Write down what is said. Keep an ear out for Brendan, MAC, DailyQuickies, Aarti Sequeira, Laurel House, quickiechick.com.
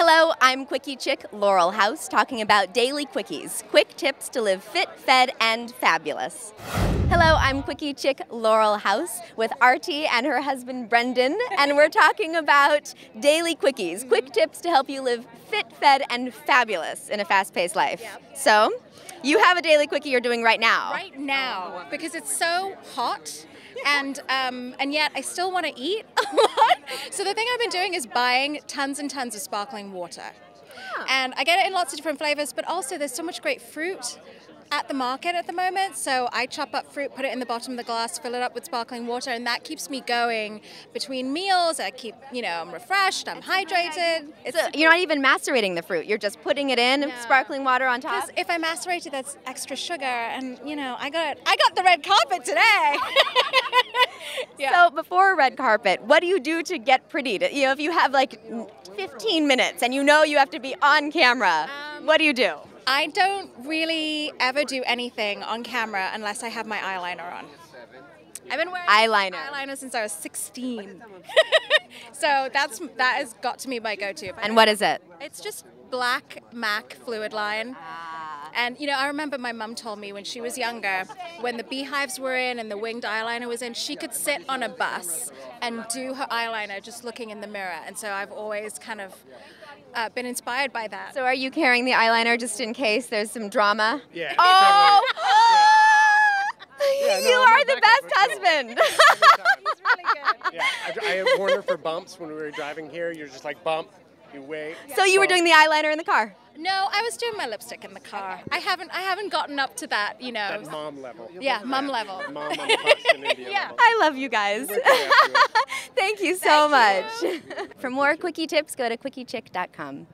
Hello, I'm Quickie Chick Laurel House, talking about Daily Quickies, quick tips to live fit, fed, and fabulous. Hello, I'm Quickie Chick Laurel House with Aarti and her husband Brendan, and we're talking about Daily Quickies, quick tips to help you live fit, fed, and fabulous in a fast-paced life. Yep. So, you have a Daily Quickie you're doing right now. Right now, because it's so hot. And yet I still want to eat a lot. So the thing I've been doing is buying tons and tons of sparkling water. Yeah. And I get it in lots of different flavors, but also there's so much great fruit at the market at the moment. So I chop up fruit, put it in the bottom of the glass, fill it up with sparkling water, and that keeps me going between meals. I keep, you know, I'm refreshed, I'm hydrated. So you're not even macerating the fruit. You're just putting it in and sparkling water on top. Because if I macerate it, that's extra sugar, and you know, I got the red carpet today. Yeah. So before a red carpet, what do you do to get pretty? You know, if you have like 15 minutes and you know you have to be on camera, what do you do? I don't really ever do anything on camera unless I have my eyeliner on. I've been wearing eyeliner since I was 16. So that has got to be my go-to. And what is it? It's just black MAC fluid line. And, you know, I remember my mum told me when she was younger, when the beehives were in and the winged eyeliner was in, she could sit on a bus and do her eyeliner just looking in the mirror. And so I've always kind of been inspired by that. So are you carrying the eyeliner just in case there's some drama? Yeah. Oh! Yeah, no, you are the best husband. He's really good. Yeah, I have worn her for bumps when we were driving here. You're just like, bump. You wait. So you were doing the eyeliner in the car? No, I was doing my lipstick in the car. I haven't gotten up to that, you know. That mom level. Yeah, mom level. Mom on the bus in India. Yeah. I love you guys. Thank you so much. For more quickie tips, go to quickiechick.com.